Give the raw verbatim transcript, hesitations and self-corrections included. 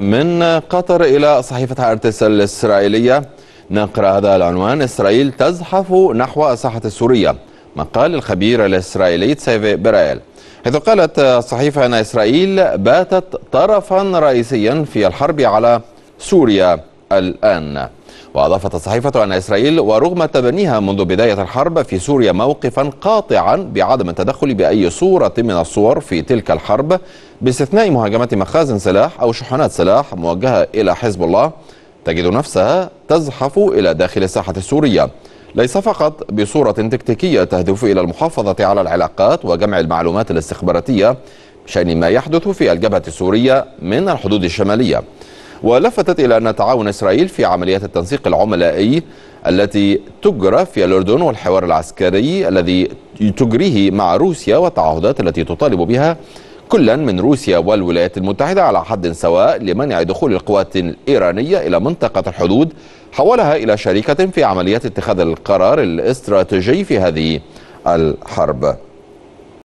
من قطر إلى صحيفة هارتسل الإسرائيلية نقرأ هذا العنوان: إسرائيل تزحف نحو الساحة السورية، مقال الخبير الإسرائيلي تسيفي برايل، حيث قالت الصحيفة أن إسرائيل باتت طرفا رئيسيا في الحرب على سوريا الآن. وأضافت الصحيفة أن إسرائيل ورغم تبنيها منذ بداية الحرب في سوريا موقفا قاطعا بعدم التدخل بأي صورة من الصور في تلك الحرب، باستثناء مهاجمة مخازن سلاح أو شحنات سلاح موجهة إلى حزب الله، تجد نفسها تزحف إلى داخل الساحة السورية، ليس فقط بصورة تكتيكية تهدف إلى المحافظة على العلاقات وجمع المعلومات الاستخباراتية بشأن ما يحدث في الجبهة السورية من الحدود الشمالية. ولفتت إلى أن تعاون إسرائيل في عمليات التنسيق العملائي التي تجرى في الأردن والحوار العسكري الذي تجريه مع روسيا والتعهدات التي تطالب بها كلا من روسيا والولايات المتحدة على حد سواء لمنع دخول القوات الإيرانية إلى منطقة الحدود، حولها إلى شريكة في عمليات اتخاذ القرار الاستراتيجي في هذه الحرب.